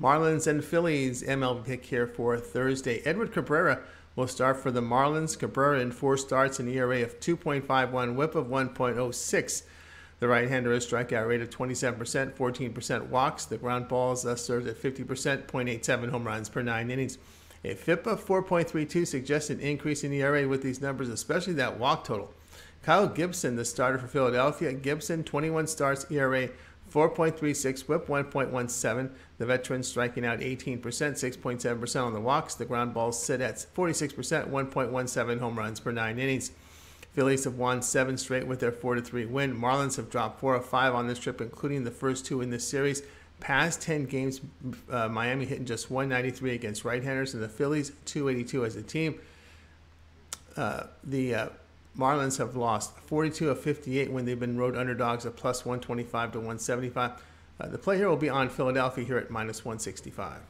Marlins and Phillies MLB pick here for Thursday. Edward Cabrera will start for the Marlins. Cabrera in 4 starts, an ERA of 2.51, WHIP of 1.06. The right-hander has strikeout rate of 27%, 14% walks. The ground balls served at 50%, 0.87 home runs per 9 innings. A FIP of 4.32 suggests an increase in ERA with these numbers, especially that walk total. Kyle Gibson, the starter for Philadelphia. Gibson, 21 starts, ERA 4.36, WHIP 1.17. The veteran striking out 18%, 6.7% on the walks. The ground balls sit at 46%, 1.17 home runs per 9 innings. Phillies have won 7 straight with their 4-3 win. Marlins have dropped 4 of 5 on this trip, including the first 2 in this series. Past 10 games, Miami hitting just 193 against right-handers, and the Phillies 282 as a team. The Marlins have lost 42 of 58 when they've been road underdogs at +125 to 175. The play here will be on Philadelphia here at -165.